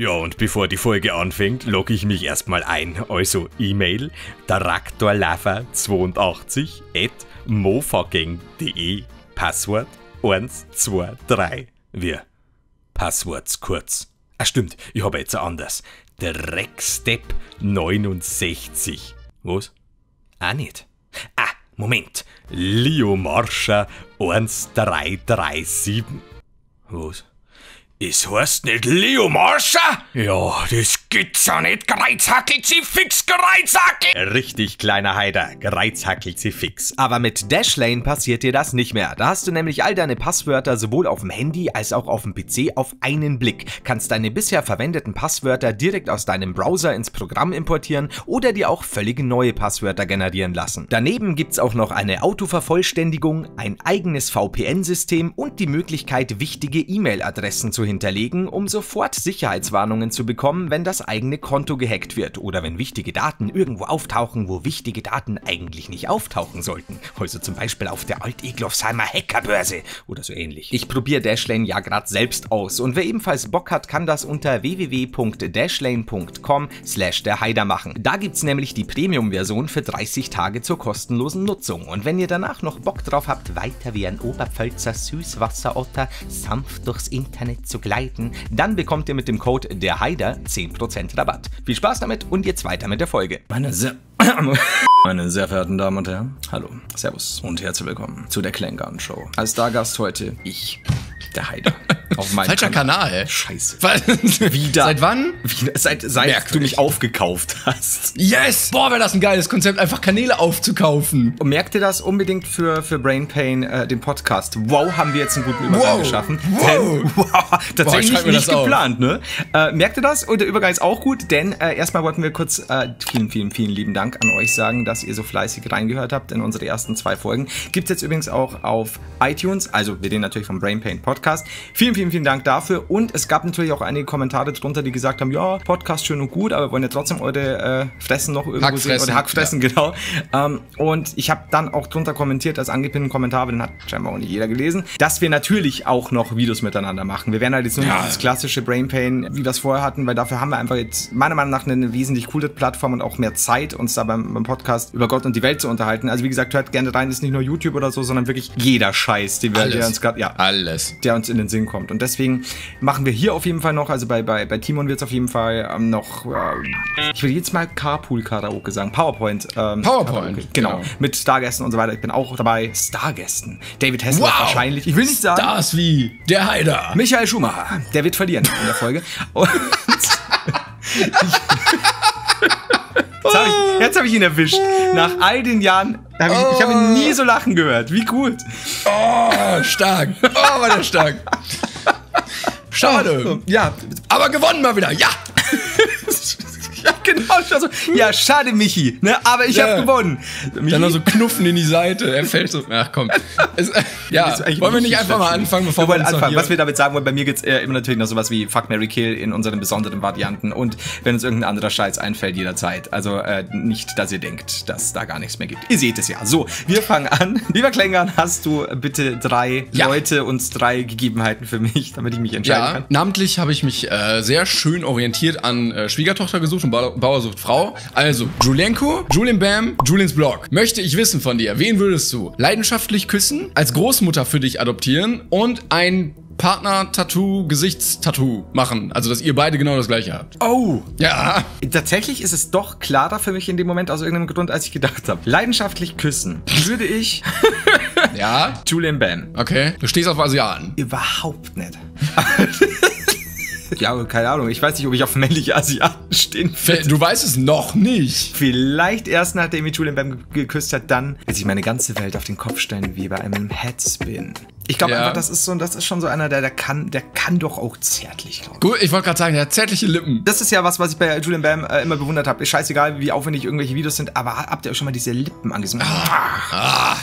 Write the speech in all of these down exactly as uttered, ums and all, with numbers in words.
Ja, und bevor die Folge anfängt, logge ich mich erstmal ein. Also E-Mail traktorlava zweiundachtzig at mofagang punkt de, Passwort eins zwei drei. Wir Passworts kurz. Ah stimmt, ich habe jetzt ein anderes. Dreckstep neunundsechzig. Was? Ah nicht. Ah, Moment. Leo Marscher eins drei drei sieben. Was? Es heißt nicht Leo Marscher? Ja, das gibt's ja nicht. Greizhackelzi fix, Greizhackel! Richtig, kleiner Heider. Greizhackelzi fix. Aber mit Dashlane passiert dir das nicht mehr. Da hast du nämlich all deine Passwörter sowohl auf dem Handy als auch auf dem P C auf einen Blick. Kannst deine bisher verwendeten Passwörter direkt aus deinem Browser ins Programm importieren oder dir auch völlig neue Passwörter generieren lassen. Daneben gibt's auch noch eine Autovervollständigung, ein eigenes V P N-System und die Möglichkeit, wichtige E-Mail-Adressen zu hinterlegen, um sofort Sicherheitswarnungen zu bekommen, wenn das eigene Konto gehackt wird oder wenn wichtige Daten irgendwo auftauchen, wo wichtige Daten eigentlich nicht auftauchen sollten. Also zum Beispiel auf der Alt-Eglofsheimer Hackerbörse oder so ähnlich. Ich probiere Dashlane ja gerade selbst aus und wer ebenfalls Bock hat, kann das unter w w w punkt dashlane punkt com slash der heider machen. Da gibt's nämlich die Premium-Version für dreißig Tage zur kostenlosen Nutzung und wenn ihr danach noch Bock drauf habt, weiter wie ein Oberpfälzer Süßwasserotter sanft durchs Internet zu gleiten, dann bekommt ihr mit dem Code der Heider zehn Prozent Rabatt. Viel Spaß damit und jetzt weiter mit der Folge. Meine sehr, meine sehr verehrten Damen und Herren, hallo, servus und herzlich willkommen zu der Klengan Show. Als Stargast heute ich, der Heider. Auf meinem Falscher Kanal. Kanal. Scheiße. Wieder. Seit wann? Wieder. Seit, seit Merkwürdig. Du mich aufgekauft hast. Yes! Boah, wäre das ein geiles Konzept, einfach Kanäle aufzukaufen. Und merkt ihr das unbedingt für, für Brain Pain, äh, den Podcast? Wow, haben wir jetzt einen guten Übergang wow. geschaffen. Wow. Denn, wow, tatsächlich boah, nicht geplant, auf. ne? Äh, merkt ihr das? Und der Übergang ist auch gut, denn äh, erstmal wollten wir kurz äh, vielen, vielen, vielen lieben Dank an euch sagen, dass ihr so fleißig reingehört habt in unsere ersten zwei Folgen. Gibt es jetzt übrigens auch auf iTunes, also wir reden natürlich vom Brain Pain Podcast. Vielen, vielen Vielen, vielen Dank dafür und es gab natürlich auch einige Kommentare drunter, die gesagt haben, ja, Podcast schön und gut, aber wir wollen ja trotzdem eure äh, Fressen noch irgendwo Hackfressen, sehen, oder Hackfressen, ja. genau. Ähm, und ich habe dann auch drunter kommentiert, als angepinnten Kommentar, aber den hat scheinbar auch nicht jeder gelesen, dass wir natürlich auch noch Videos miteinander machen. Wir werden halt jetzt nur ja. nicht das klassische Brain Pain, wie wir es vorher hatten, weil dafür haben wir einfach jetzt meiner Meinung nach eine wesentlich coole Plattform und auch mehr Zeit, uns da beim, beim Podcast über Gott und die Welt zu unterhalten. Also wie gesagt, hört gerne rein, ist nicht nur YouTube oder so, sondern wirklich jeder Scheiß, den wir, der uns gerade, ja, alles, der uns in den Sinn kommt. Und deswegen machen wir hier auf jeden Fall noch, also bei, bei, bei Timon wird es auf jeden Fall ähm, noch, äh, ich will jetzt mal Carpool-Karaoke sagen, PowerPoint. Ähm, PowerPoint, Karaoke. Genau. genau. Mit Stargästen und so weiter. Ich bin auch dabei. Stargästen. David Hain wow. wahrscheinlich. Ich will nicht sagen. Stars wie der Heider. Michael Schumacher. Der wird verlieren in der Folge. Und jetzt habe ich, jetzt hab ich ihn erwischt. Nach all den Jahren. Hab ich oh. ich habe ihn nie so lachen gehört. Wie gut. Oh, stark. Oh, war der stark. Schade. Ja. Aber gewonnen mal wieder. Ja. ja, genau. Also, ja, schade, Michi. Ne? Aber ich ja. habe gewonnen. Michi. Dann noch so knuffen in die Seite. Er fällt so. Ach komm. Es, ja. Wollen wir nicht einfach mal anfangen, bevor wir, wir anfangen. Was wir damit sagen wollen, bei mir geht's äh, immer natürlich noch sowas wie Fuck, Marry, Kill in unseren besonderen Varianten. Und wenn uns irgendein anderer Scheiß einfällt, jederzeit. Also äh, nicht, dass ihr denkt, dass da gar nichts mehr gibt. Ihr seht es ja. So, wir fangen an. Lieber Klengan, hast du bitte drei ja. Leute und drei Gegebenheiten für mich, damit ich mich entscheiden ja. kann? Namentlich habe ich mich äh, sehr schön orientiert an äh, Schwiegertochter gesucht und Bauer sucht Frau. Also, Julienco, Julien Bam, Julien's Blog. Möchte ich wissen von dir, wen würdest du leidenschaftlich küssen, als Großmutter für dich adoptieren und ein Partner-Tattoo, Gesichtstattoo machen. Also, dass ihr beide genau das gleiche habt. Oh! Ja! Tatsächlich ist es doch klarer für mich in dem Moment aus irgendeinem Grund, als ich gedacht habe. Leidenschaftlich küssen würde ich... ja? Julien Bam. Okay. Du stehst auf Asiaten. Überhaupt nicht. Ja, keine Ahnung. Ich weiß nicht, ob ich auf männliche Asiaten stehen will. Du weißt es noch nicht. Vielleicht erst, nachdem ich Julien Bam geküsst hat, dann will sich meine ganze Welt auf den Kopf stellen, wie bei einem Headspin. Ich glaube ja. einfach, das ist so, das ist schon so einer, der, der kann, der kann doch auch zärtlich, glaube ich. Gut, ich wollte gerade sagen, der hat zärtliche Lippen. Das ist ja was, was ich bei Julien Bam äh, immer bewundert habe. Ist scheißegal, wie aufwendig irgendwelche Videos sind, aber habt ihr euch schon mal diese Lippen angesehen? Ah. Ah.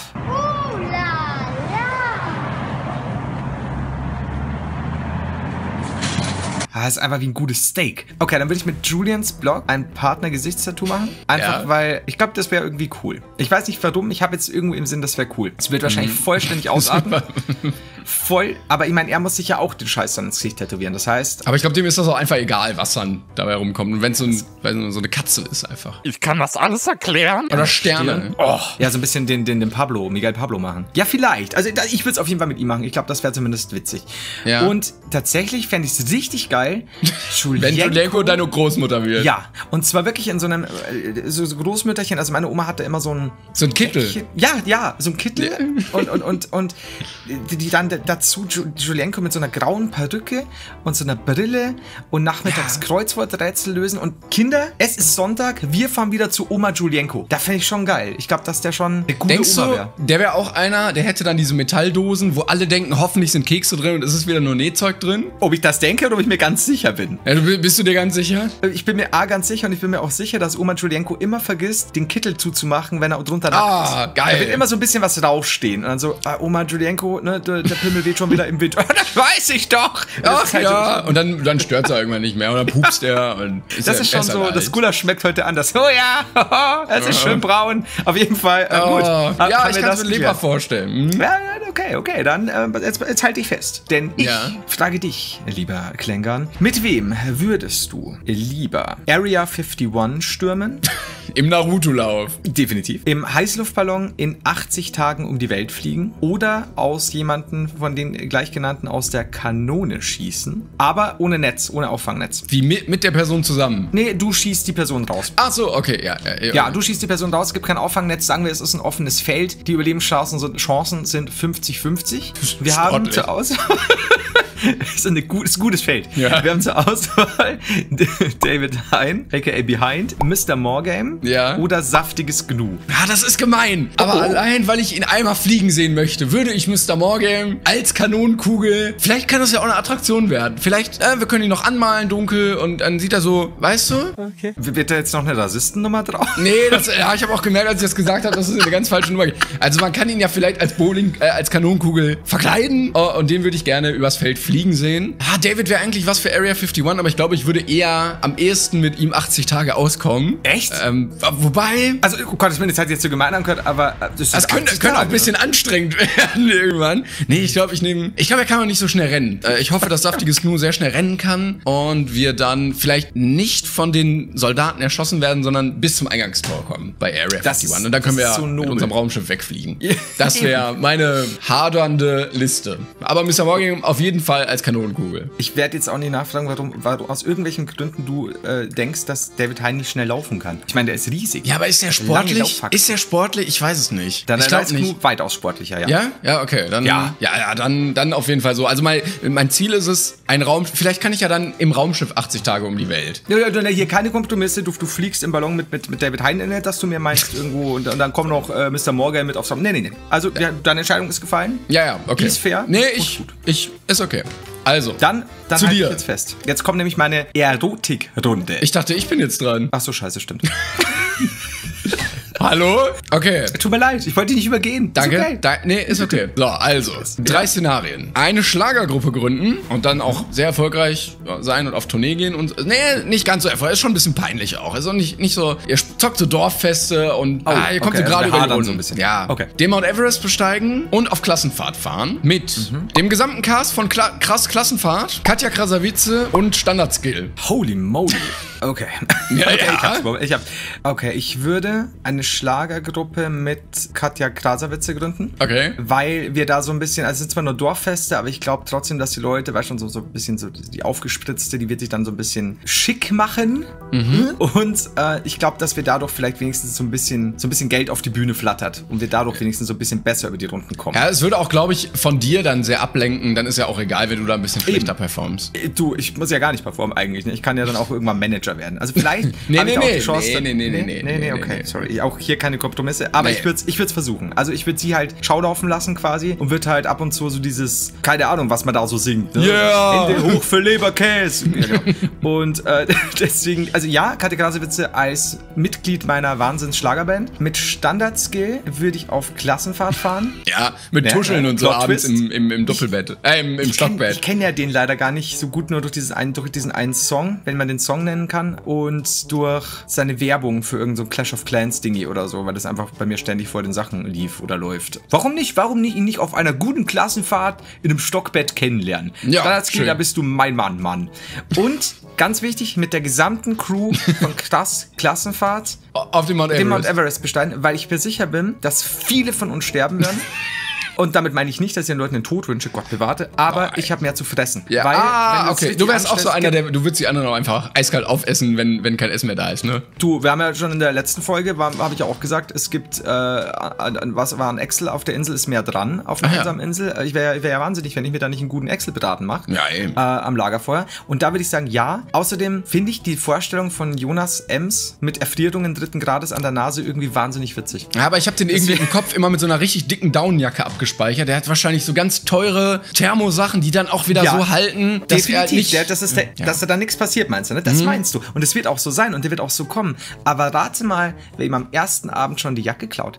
Das ist einfach wie ein gutes Steak. Okay, dann würde ich mit Julien's Blog ein Partner-Gesichtstattoo machen. Einfach, ja. weil ich glaube, das wäre irgendwie cool. Ich weiß nicht, warum. Ich habe jetzt irgendwo im Sinn, das wäre cool. Es wird wahrscheinlich vollständig ausatmen. voll, aber ich meine, er muss sich ja auch den Scheiß dann ins Gesicht tätowieren, das heißt... Aber ich glaube, dem ist das auch einfach egal, was dann dabei rumkommt. Und wenn es so, ein, so eine Katze ist einfach. Ich kann das alles erklären. Oder Sterne. Oh. Ja, so ein bisschen den, den, den Pablo, Miguel Pablo machen. Ja, vielleicht. Also ich würde es auf jeden Fall mit ihm machen. Ich glaube, das wäre zumindest witzig. Ja. Und tatsächlich fände ich es richtig geil, wenn Julienco deine Großmutter wird. Ja, und zwar wirklich in so einem so, so Großmütterchen. Also meine Oma hatte immer so ein... So ein Kittel. Ja, ja, so ein Kittel. Ja. Und, und, und, und die dann dazu Julienco mit so einer grauen Perücke und so einer Brille und nachmittags ja. Kreuzworträtsel lösen. Und Kinder, es ist Sonntag, wir fahren wieder zu Oma Julienco. Da fände ich schon geil. Ich glaube, dass der schon eine gute Denkst Oma wäre. Der wäre auch einer, der hätte dann diese Metalldosen, wo alle denken, hoffentlich sind Kekse drin und es ist wieder nur Nähzeug drin. Ob ich das denke oder ob ich mir ganz sicher bin. Ja, du, bist du dir ganz sicher? Ich bin mir A, ganz sicher und ich bin mir auch sicher, dass Oma Julienco immer vergisst, den Kittel zuzumachen, wenn er drunter nackt ist. Ah, geil. Da wird immer so ein bisschen was draufstehen. Und dann so, ah, Oma Julienco, ne, der, der Pimmel weht schon wieder im Wind. Das weiß ich doch. Ach halt ja. Und dann, dann stört er irgendwann nicht mehr oder pupst er. Und ist das ist schon so, alt. Das Gulasch schmeckt heute anders. Oh ja, es ist schön braun. Auf jeden Fall, äh, gut. Oh, ja, ich kann es mir lieber vorstellen. Hm? Ja, okay, okay, dann äh, jetzt, jetzt halte ich fest. Denn ich ja. frage dich, lieber Klengan, mit wem würdest du lieber Area einundfünfzig stürmen? Im Naruto-Lauf. Definitiv. Im Heißluftballon in achtzig Tagen um die Welt fliegen oder aus jemanden von den gleichgenannten aus der Kanone schießen, aber ohne Netz, ohne Auffangnetz. Wie mit, mit der Person zusammen? Nee, du schießt die Person raus. Ach so, okay, ja. Ja, ja, ja du schießt die Person raus, gibt kein Auffangnetz, sagen wir, es ist ein offenes Feld. Die Überlebenschancen sind fünfzig fünfzig. Wir Sportlich. haben zur Auswahl... Das ist ein gutes, gutes Feld. Ja. Wir haben zur Auswahl David Hain, a k a. Behind, Mister Morgame ja. oder Saftiges Gnu. Ja, das ist gemein. Aber oh. allein, weil ich ihn einmal fliegen sehen möchte, würde ich Mister Morgame als Kanonenkugel... Vielleicht kann das ja auch eine Attraktion werden. Vielleicht, äh, wir können ihn noch anmalen, dunkel, und dann sieht er so, weißt du? Okay. Wird da jetzt noch eine Rassistennummer drauf? Nee, das, ja, ich habe auch gemerkt, als ich das gesagt habe, dass es eine ganz falsche Nummer gibt. Also man kann ihn ja vielleicht als Bowling, äh, als Kanonenkugel verkleiden oh, und den würde ich gerne übers Feld fliegen. Fliegen sehen. Ah, David wäre eigentlich was für Area einundfünfzig, aber ich glaube, ich würde eher am ehesten mit ihm achtzig Tage auskommen. Echt? Ähm, wobei... Also, oh Gott, ich bin jetzt halt jetzt so gemein angehört, aber... Das, das könnte, könnte auch ein bisschen anstrengend werden irgendwann. Nee, ich glaube, ich nehme... Ich glaube, er kann auch nicht so schnell rennen. Äh, ich hoffe, dass Saftiges Gnu sehr schnell rennen kann und wir dann vielleicht nicht von den Soldaten erschossen werden, sondern bis zum Eingangstor kommen bei Area einundfünfzig. Und dann können wir so mit unserem Raumschiff wegfliegen. Das wäre meine hadernde Liste. Aber Mister Morgan auf jeden Fall als Kanonenkugel. Ich werde jetzt auch nicht nachfragen, warum, warum aus irgendwelchen Gründen du äh, denkst, dass David Hain nicht schnell laufen kann. Ich meine, der ist riesig. Ja, aber ist der sportlich? Ist der sportlich? Ich weiß es nicht. Dann ich glaube nicht. Weitaus sportlicher, ja. Ja? Ja, okay. Dann, ja. Ja, ja, dann, dann auf jeden Fall so. Also mein, mein Ziel ist es, ein Raum... Vielleicht kann ich ja dann im Raumschiff achtzig Tage um die Welt. Ja, ja, ja, hier keine Kompromisse. Du, du fliegst im Ballon mit, mit, mit David Hain in, dass du mir meinst irgendwo und, und dann kommt noch äh, Mister Morgan mit aufs Raum. Nee, nee, nee. Also ja. Ja, deine Entscheidung ist gefallen. Ja, ja, okay. Die ist fair. Nee, ich... Gut. ich ist okay. Also, dann, dann halte ich jetzt fest. Jetzt kommt nämlich meine Erotik-Runde. Ich dachte, ich bin jetzt dran. Ach so, scheiße, stimmt. Hallo? Okay. Tut mir leid, ich wollte dich nicht übergehen. Danke. Ist okay. Da, nee, ist okay. So, also, drei ja. Szenarien. Eine Schlagergruppe gründen und dann auch sehr erfolgreich sein und auf Tournee gehen und... Nee, nicht ganz so erfolgreich. Ist schon ein bisschen peinlich auch. Ist auch nicht, nicht so... Ihr zockt so Dorffeste und... Oh, ah, ihr kommt okay, so gerade über so ein bisschen. Ja. Okay. Den Mount Everest besteigen und auf Klassenfahrt fahren mit mhm. dem gesamten Cast von Kla Krass Klassenfahrt, Katja Krasavice und Standardskill. Holy moly. Okay. Ja, okay, ja. Ich hab's, ich hab, okay, ich würde eine Schlagergruppe mit Katja Krasavice gründen. Okay. Weil wir da so ein bisschen, also es sind zwar nur Dorffeste, aber ich glaube trotzdem, dass die Leute, weißt schon, so, so ein bisschen so die Aufgespritzte, die wird sich dann so ein bisschen schick machen. Mhm. Und äh, ich glaube, dass wir dadurch vielleicht wenigstens so ein bisschen so ein bisschen Geld auf die Bühne flattert und wir dadurch wenigstens so ein bisschen besser über die Runden kommen. Ja, es würde auch, glaube ich, von dir dann sehr ablenken. Dann ist ja auch egal, wenn du da ein bisschen schlechter Eben. performst. Du, ich muss ja gar nicht performen eigentlich. Ne? Ich kann ja dann auch irgendwann Manager werden. Also vielleicht nee, habe nee, ich nee, auch die Chance. Nee, nee, nee, nee, nee, nee, nee, okay, nee. Sorry. Auch hier keine Kompromisse, aber nee. ich würde es ich würd's versuchen. Also ich würde sie halt schaulaufen lassen quasi und würde halt ab und zu so dieses, keine Ahnung, was man da so singt. Ne? Yeah. Hände hoch für Leberkäse. Ja, genau. Und äh, deswegen, also ja, Katja Krasavice als Mitglied meiner Wahnsinns-Schlagerband. Mit Standardskill würde ich auf Klassenfahrt fahren. Ja, mit ja, Tuscheln ja, und so abends im, im, im Doppelbett, äh, im, im Stockbett. Ich kenne kenn ja den leider gar nicht so gut, nur durch, dieses einen, durch diesen einen Song, wenn man den Song nennen kann. kann und durch seine Werbung für irgendein so Clash of Clans Dingy oder so, weil das einfach bei mir ständig vor den Sachen lief oder läuft. Warum nicht? Warum nicht ihn nicht auf einer guten Klassenfahrt in einem Stockbett kennenlernen? Ja, Standardskill, da bist du mein Mann, Mann. Und ganz wichtig, mit der gesamten Crew von Klass Klassenfahrt auf dem Mount, Mount Everest besteigen, weil ich mir sicher bin, dass viele von uns sterben werden. Und damit meine ich nicht, dass ich den Leuten den Tod wünsche, Gott bewahre, aber Nein. ich habe mehr zu fressen. Ja. Weil, ah, okay. Du wärst auch so einer, der, du würdest die anderen auch einfach eiskalt aufessen, wenn, wenn kein Essen mehr da ist, ne? Du, wir haben ja schon in der letzten Folge, habe ich ja auch gesagt, es gibt, äh, an, was war ein Echsel auf der Insel, ist mehr dran auf der ah, einsamen ja. Insel. Ich wäre ja, wär ja wahnsinnig, wenn ich mir da nicht einen guten Echselbraten mache. Ja, eben. Äh, am Lagerfeuer. Und da würde ich sagen, ja. Außerdem finde ich die Vorstellung von Jonas Ems mit Erfrierungen dritten Grades an der Nase irgendwie wahnsinnig witzig. Ja, aber ich habe den irgendwie im Kopf immer mit so einer richtig dicken Daunenjacke abgeschnitten. Gespeichert. Der hat wahrscheinlich so ganz teure Thermosachen, die dann auch wieder ja, so halten, dass definitiv. er nicht... Der, das ist der, ja. Dass da dann nichts passiert, meinst du, ne? Das mhm. meinst du. Und es wird auch so sein und der wird auch so kommen. Aber rate mal, wer ihm am ersten Abend schon die Jacke klaut.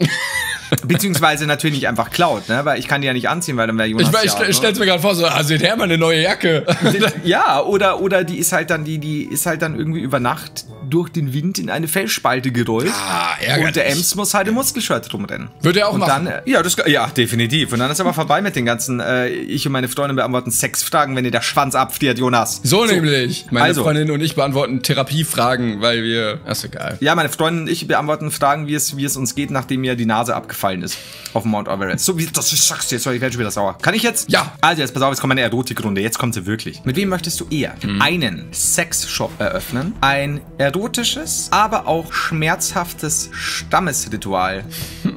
Beziehungsweise natürlich nicht einfach klaut, ne? Weil ich kann die ja nicht anziehen, weil dann wäre Jonas... Ich, ja, ich stell, ne? stell's mir gerade vor, so, also der hat mal eine neue Jacke. Ja, oder, oder die ist halt dann die, die ist halt dann irgendwie über Nacht durch den Wind in eine Felsspalte gerollt. Ah, ärgerlich. Und der Ems muss halt im Muskelshirt rumrennen. Würde er auch und machen. Dann, ja, das, ja, definitiv. Und dann ist aber vorbei mit den ganzen, äh, ich und meine Freundin beantworten Sexfragen, wenn ihr der Schwanz abfriert, Jonas. So, so. nämlich. Meine also. Freundin und ich beantworten Therapiefragen, weil wir... Das ist egal. Ja, meine Freundin und ich beantworten Fragen, wie es, wie es uns geht, nachdem mir die Nase abgefallen ist auf dem Mount Everest. So wie das sagst du jetzt, ich werde schon wieder sauer. Kann ich jetzt? Ja. Also jetzt pass auf, jetzt kommt meine Erotikrunde. Jetzt kommt sie wirklich. Mit wem möchtest du eher hm. einen Sexshop eröffnen, ein erotisches, aber auch schmerzhaftes Stammesritual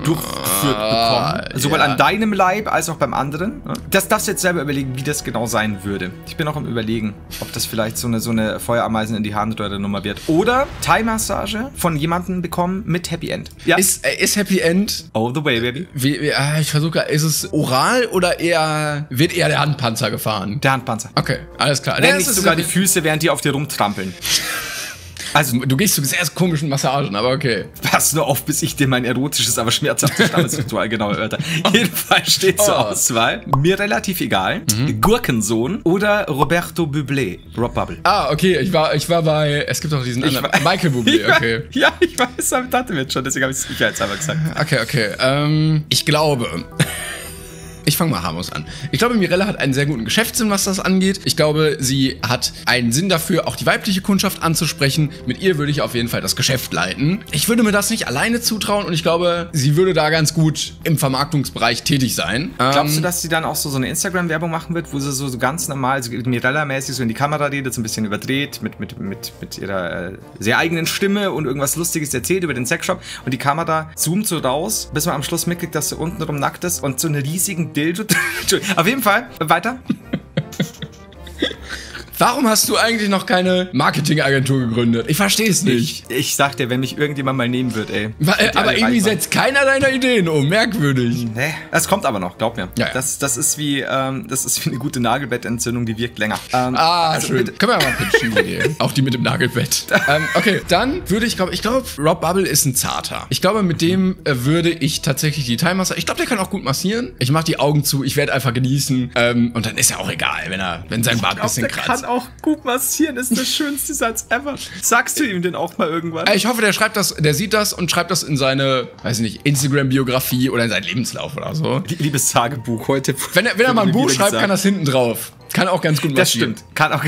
durchgeführt bekommen, sowohl ja. an deinem Leib als auch beim anderen? Das darfst du jetzt selber überlegen, wie das genau sein würde. Ich bin auch am Überlegen, ob das vielleicht so eine, so eine Feuerameisen in die Harnröhre Nummer wird. Oder Thai-Massage von jemandem bekommen mit Happy End. Ja. Ist, äh, ist Happy End... All the way, baby. Wie, wie, ah, ich versuche, ist es oral oder eher... Wird eher der Handpanzer gefahren? Der Handpanzer. Okay, alles klar. Wenn nicht sogar die Füße, während die auf dir rumtrampeln. Also, du gehst zu sehr komischen Massagen, aber okay. Pass nur auf, bis ich dir mein erotisches, aber schmerzhaftes Stammesritual genau erörter. Jedenfalls steht zur oh. Auswahl. Mir relativ egal. Mhm. Gurkensohn oder Roberto Bublé. Rob Bubble. Ah, okay. Ich war, ich war bei... Es gibt doch diesen ich anderen. War, Michael Bublé, war, okay. Ja, ich weiß, das dachte mir schon. Deswegen habe ich es sicherheitshalber gesagt. Okay, okay. Ähm, ich glaube... Ich fange mal harmlos an. Ich glaube, Mirella hat einen sehr guten Geschäftssinn, was das angeht. Ich glaube, sie hat einen Sinn dafür, auch die weibliche Kundschaft anzusprechen. Mit ihr würde ich auf jeden Fall das Geschäft leiten. Ich würde mir das nicht alleine zutrauen und ich glaube, sie würde da ganz gut im Vermarktungsbereich tätig sein. Glaubst du, dass sie dann auch so, so eine Instagram-Werbung machen wird, wo sie so, so ganz normal, so Mirella-mäßig so in die Kamera redet, so ein bisschen überdreht, mit, mit, mit, mit ihrer äh, sehr eigenen Stimme und irgendwas Lustiges erzählt über den Sexshop und die Kamera zoomt so raus, bis man am Schluss mitkriegt, dass sie untenrum nackt ist und so eine riesigen Dildo. Auf jeden Fall, weiter. Warum hast du eigentlich noch keine Marketingagentur gegründet? Ich verstehe es nicht. Ich, ich sag dir, wenn mich irgendjemand mal nehmen wird, ey. Weil, aber irgendwie setzt keiner deiner Ideen um. Merkwürdig. Nee. Das kommt aber noch, glaub mir. Ja, ja. Das, das, ist wie, ähm, das ist wie eine gute Nagelbettentzündung, die wirkt länger. Ähm, ah, also schön. Mit, können wir mal pitchen, die Idee. Auch die mit dem Nagelbett. ähm, okay, dann würde ich, glaube ich, glaube, Rob Bubble ist ein Zarter. Ich glaube, mit dem äh, würde ich tatsächlich die Thai-Massage. Ich glaube, der kann auch gut massieren. Ich mache die Augen zu, ich werde einfach genießen. Ähm, und dann ist ja auch egal, wenn er, wenn sein Bart ein bisschen kratzt. Auch gut massieren ist der schönste Satz ever. Sagst du ihm denn auch mal irgendwann? Ich hoffe, der schreibt das, der sieht das und schreibt das in seine, weiß ich nicht, Instagram-Biografie oder in seinen Lebenslauf oder so. Liebes Tagebuch heute. Wenn er, wenn er mal ein Buch schreibt, kann das hinten drauf. Kann auch ganz gut massieren. Das stimmt. Kann auch.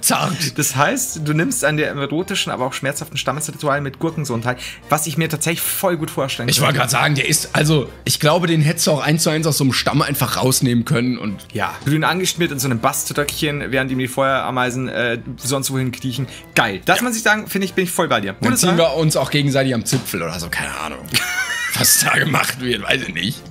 Zart. Das heißt, du nimmst an der erotischen, aber auch schmerzhaften Stammesritual mit Gurkensohn teil, was ich mir tatsächlich voll gut vorstellen kann. Ich wollte gerade sagen, der ist, also, ich glaube, den hättest du auch eins zu eins aus so einem Stamm einfach rausnehmen können und ja. Grün angeschmiert in so einem Baströckchen, während ihm die Feuerameisen äh, sonst wohin kriechen. Geil. Das ja. muss ich sagen, finde ich, bin ich voll bei dir. Dann ziehen wir uns auch gegenseitig am Zipfel oder so, keine Ahnung. Was da gemacht wird, weiß ich nicht.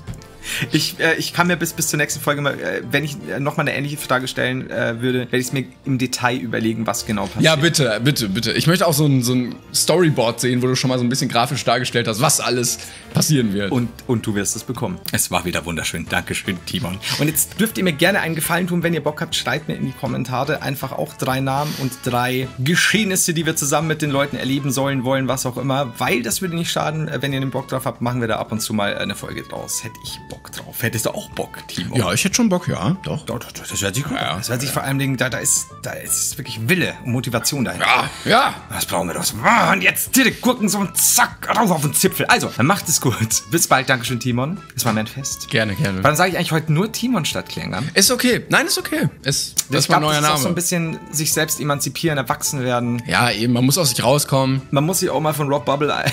Ich, äh, ich kann mir bis, bis zur nächsten Folge mal, äh, wenn ich äh, nochmal eine ähnliche Frage stellen äh, würde, werde ich es mir im Detail überlegen, was genau passiert. Ja, bitte, bitte, bitte. Ich möchte auch so ein, so ein Storyboard sehen, wo du schon mal so ein bisschen grafisch dargestellt hast, was alles passieren wird. Und, und du wirst es bekommen. Es war wieder wunderschön. Dankeschön, Timon. Und jetzt dürft ihr mir gerne einen Gefallen tun, wenn ihr Bock habt, schreibt mir in die Kommentare einfach auch drei Namen und drei Geschehnisse, die wir zusammen mit den Leuten erleben sollen, wollen, was auch immer, weil das würde nicht schaden. Wenn ihr den Bock drauf habt, machen wir da ab und zu mal eine Folge draus. Hätte ich Bock. Bock drauf? Hättest du auch Bock, Timo? Ja, ich hätte schon Bock, ja. Doch. Doch, doch, doch, das hört sich gut ja, an. Das hört sich ja. vor allen Dingen, da, da, ist, da ist wirklich Wille und Motivation dahinter. Ja, ja. Das brauchen wir doch. Und jetzt direkt Gurkensohn, zack, rauf auf den Zipfel. Also, dann macht es gut. Bis bald, Dankeschön, Timon. Das war mein Fest. Gerne, gerne. Warum sage ich eigentlich heute nur Timon statt Klengan? Ist okay. Nein, ist okay. Ist, das ich war glaub, ein neuer Name. Auch so ein bisschen sich selbst emanzipieren, erwachsen werden. Ja, eben. Man muss aus sich rauskommen. Man muss sich auch mal von Rob Bubble ein...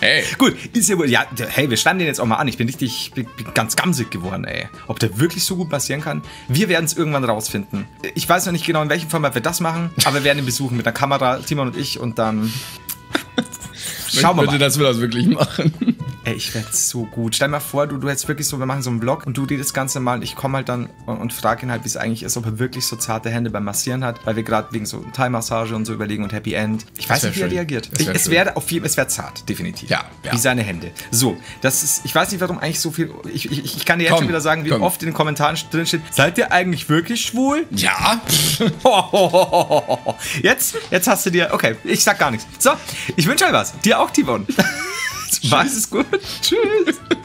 Hey. Gut, ist ja wohl. Ja, hey, wir standen den jetzt auch mal an. Ich bin richtig, bin ganz gamsig geworden, ey. Ob der wirklich so gut passieren kann? Wir werden es irgendwann rausfinden. Ich weiß noch nicht genau, in welchem Format wir das machen, aber wir werden ihn besuchen mit einer Kamera, Timon und ich, und dann. Schauen wir mal. Dass wir das wirklich machen. Ey, ich werde so gut. Stell dir mal vor, du, du hättest wirklich so, wir machen so einen Vlog und du dir das Ganze mal. Ich komme halt dann und, und frage ihn halt, wie es eigentlich ist, ob er wirklich so zarte Hände beim Massieren hat, weil wir gerade wegen so Thai-Massage und so überlegen und Happy End. Ich weiß nicht, wie er reagiert. Ich, es wäre auf jeden, es wäre zart, definitiv. Ja, ja. Wie seine Hände. So, das ist, ich weiß nicht, warum eigentlich so viel, ich, ich, ich kann dir jetzt komm, schon wieder sagen, wie komm. oft in den Kommentaren drin steht, seid ihr eigentlich wirklich schwul? Ja. jetzt, jetzt hast du dir, okay, ich sag gar nichts. So, ich wünsche euch was. Dir auch, Timon. Mach's gut. Tschüss.